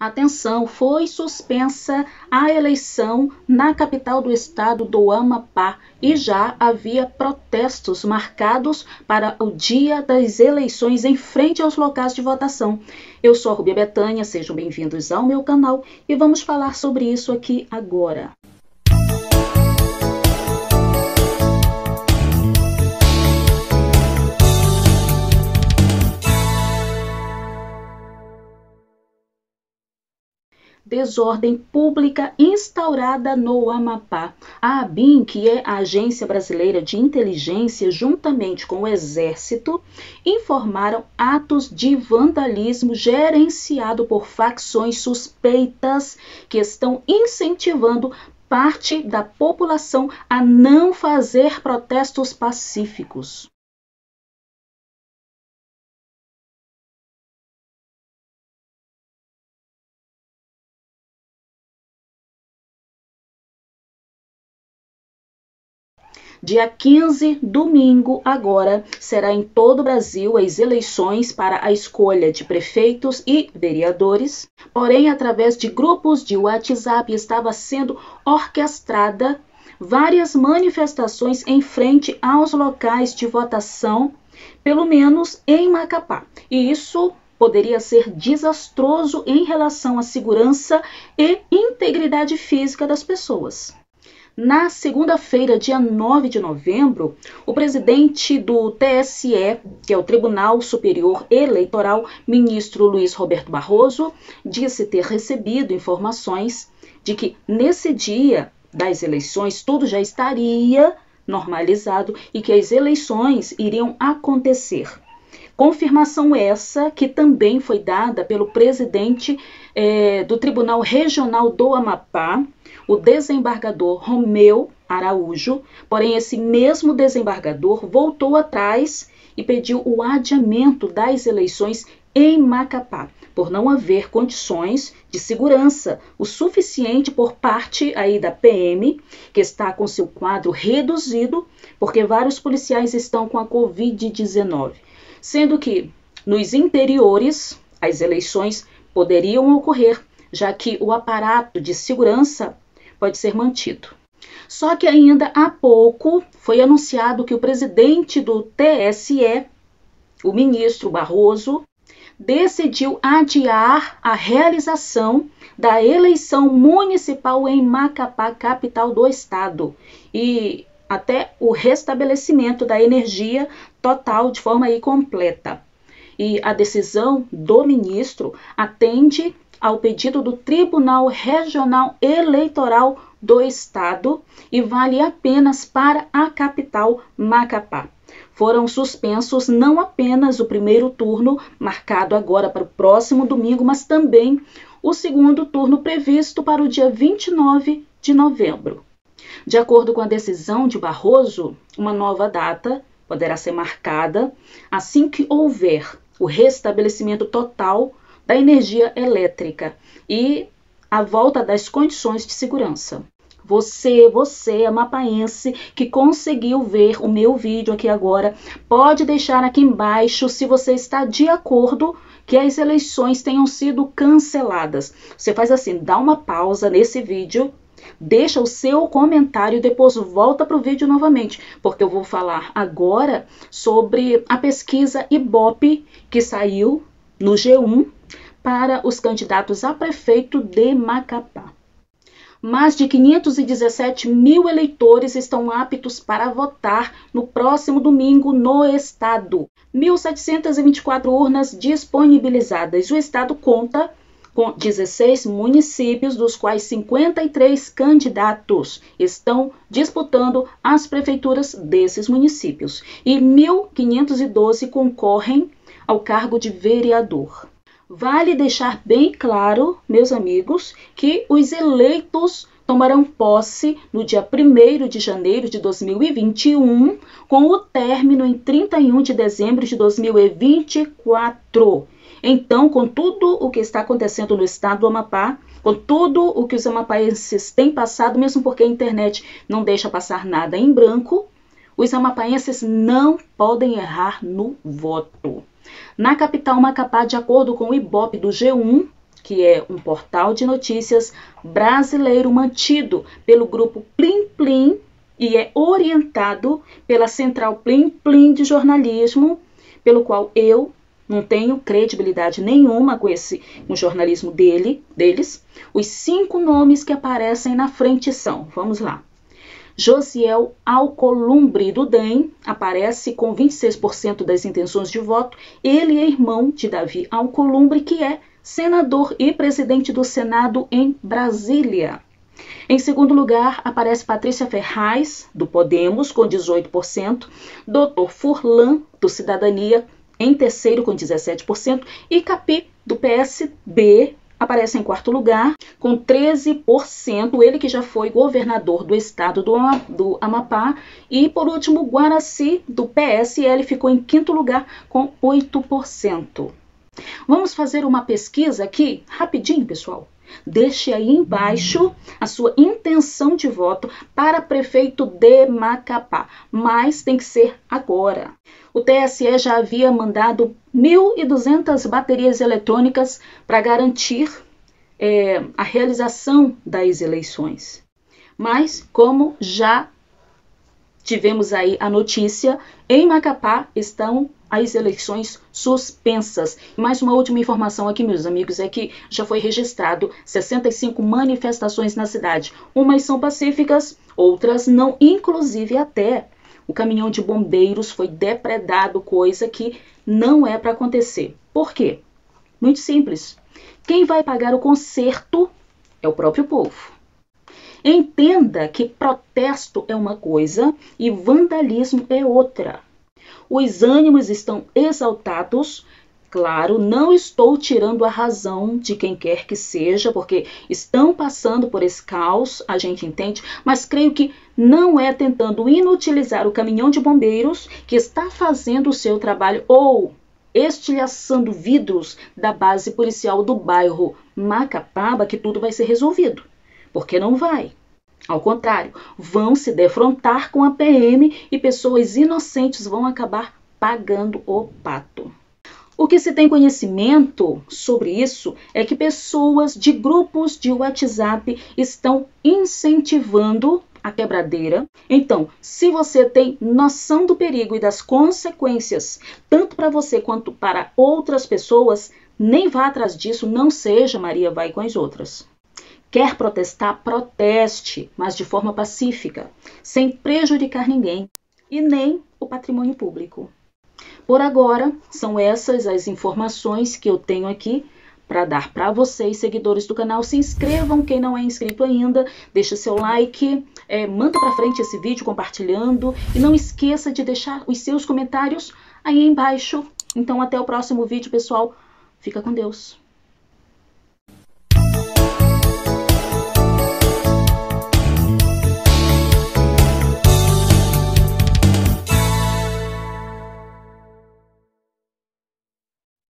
Atenção, foi suspensa a eleição na capital do estado do Amapá e já havia protestos marcados para o dia das eleições em frente aos locais de votação. Eu sou a Rúbia Betânia, sejam bem-vindos ao meu canal e vamos falar sobre isso aqui agora. Desordem pública instaurada no Amapá. A ABIN, que é a Agência Brasileira de Inteligência, juntamente com o Exército, informaram atos de vandalismo gerenciado por facções suspeitas que estão incentivando parte da população a não fazer protestos pacíficos. Dia 15, domingo, agora, será em todo o Brasil as eleições para a escolha de prefeitos e vereadores. Porém, através de grupos de WhatsApp, estava sendo orquestrada várias manifestações em frente aos locais de votação, pelo menos em Macapá. E isso poderia ser desastroso em relação à segurança e integridade física das pessoas. Na segunda-feira, dia 9 de novembro, o presidente do TSE, que é o Tribunal Superior Eleitoral, ministro Luiz Roberto Barroso, disse ter recebido informações de que nesse dia das eleições tudo já estaria normalizado e que as eleições iriam acontecer. Confirmação essa que também foi dada pelo presidente do Tribunal Regional do Amapá, o desembargador Romeu Araújo. Porém, esse mesmo desembargador voltou atrás e pediu o adiamento das eleições em Macapá, por não haver condições de segurança o suficiente por parte aí da PM, que está com seu quadro reduzido, porque vários policiais estão com a Covid-19. Sendo que, nos interiores, as eleições poderiam ocorrer, já que o aparato de segurança pode ser mantido. Só que ainda há pouco foi anunciado que o presidente do TSE, o ministro Barroso, decidiu adiar a realização da eleição municipal em Macapá, capital do estado, e até o restabelecimento da energia total de forma completa. E a decisão do ministro atende ao pedido do Tribunal Regional Eleitoral do Estado e vale apenas para a capital Macapá. Foram suspensos não apenas o primeiro turno, marcado agora para o próximo domingo, mas também o segundo turno previsto para o dia 29 de novembro. De acordo com a decisão de Barroso, uma nova data poderá ser marcada assim que houver o restabelecimento total da energia elétrica e a volta das condições de segurança. Você, amapaense, que conseguiu ver o meu vídeo aqui agora, pode deixar aqui embaixo se você está de acordo que as eleições tenham sido canceladas. Você faz assim, dá uma pausa nesse vídeo, deixa o seu comentário e depois volta para o vídeo novamente, porque eu vou falar agora sobre a pesquisa Ibope que saiu no G1 para os candidatos a prefeito de Macapá. Mais de 517 mil eleitores estão aptos para votar no próximo domingo no estado. 1.724 urnas disponibilizadas. O estado conta com 16 municípios, dos quais 53 candidatos estão disputando as prefeituras desses municípios. E 1.512 concorrem ao cargo de vereador. Vale deixar bem claro, meus amigos, que os eleitos tomarão posse no dia 1º de janeiro de 2021, com o término em 31 de dezembro de 2024. Então, com tudo o que está acontecendo no estado do Amapá, com tudo o que os amapaenses têm passado, mesmo porque a internet não deixa passar nada em branco, os amapaenses não podem errar no voto. Na capital Macapá, de acordo com o Ibope do G1, que é um portal de notícias brasileiro mantido pelo grupo Plim Plim e é orientado pela Central Plim Plim de Jornalismo, pelo qual eu não tenho credibilidade nenhuma com o jornalismo deles. Os 5 nomes que aparecem na frente são, vamos lá, Josiel Alcolumbre, do DEM, aparece com 26% das intenções de voto. Ele é irmão de Davi Alcolumbre, que é senador e presidente do Senado em Brasília. Em segundo lugar, aparece Patrícia Ferraz, do Podemos, com 18%, Doutor Furlan, do Cidadania, em terceiro, com 17%, e Capi, do PSB, aparece em quarto lugar, com 13%, ele que já foi governador do estado do Amapá. E, por último, Guaraci, do PSL, ficou em quinto lugar, com 8%. Vamos fazer uma pesquisa aqui, rapidinho, pessoal. Deixe aí embaixo a sua intenção de voto para prefeito de Macapá, mas tem que ser agora. O TSE já havia mandado 1.200 baterias eletrônicas para garantir a realização das eleições. Mas, como já tivemos aí a notícia, em Macapá estão as eleições suspensas. E mais uma última informação aqui, meus amigos, é que já foi registrado 65 manifestações na cidade. Umas são pacíficas, outras não, inclusive até o caminhão de bombeiros foi depredado, coisa que não é para acontecer. Por quê? Muito simples. Quem vai pagar o conserto é o próprio povo. Entenda que protesto é uma coisa e vandalismo é outra. Os ânimos estão exaltados. Claro, não estou tirando a razão de quem quer que seja, porque estão passando por esse caos, a gente entende, mas creio que não é tentando inutilizar o caminhão de bombeiros que está fazendo o seu trabalho ou estilhaçando vidros da base policial do bairro Macapaba que tudo vai ser resolvido, porque não vai. Ao contrário, vão se defrontar com a PM e pessoas inocentes vão acabar pagando o pato. O que se tem conhecimento sobre isso é que pessoas de grupos de WhatsApp estão incentivando a quebradeira. Então, se você tem noção do perigo e das consequências, tanto para você quanto para outras pessoas, nem vá atrás disso, não seja Maria vai com as outras. Quer protestar? Proteste, mas de forma pacífica, sem prejudicar ninguém e nem o patrimônio público. Por agora, são essas as informações que eu tenho aqui para dar para vocês, seguidores do canal. Se inscrevam, quem não é inscrito ainda, deixa seu like, manda para frente esse vídeo compartilhando e não esqueça de deixar os seus comentários aí embaixo. Então, até o próximo vídeo, pessoal. Fica com Deus.